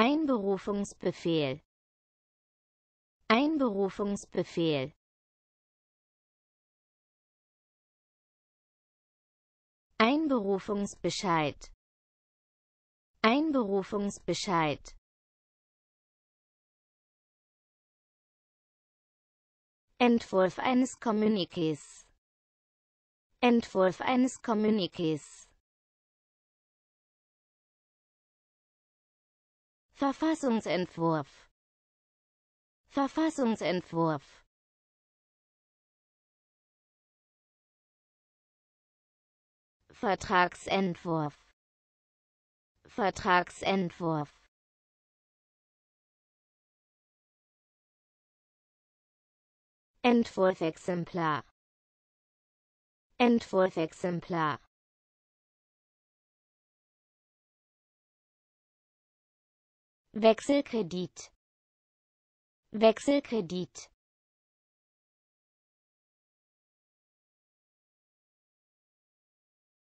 Einberufungsbefehl. Einberufungsbefehl. Einberufungsbescheid. Einberufungsbescheid. Entwurf eines Kommuniqués. Entwurf eines Kommuniqués. Verfassungsentwurf. Verfassungsentwurf. Vertragsentwurf. Vertragsentwurf. Entwurfexemplar. Entwurfexemplar. Wechselkredit. Wechselkredit.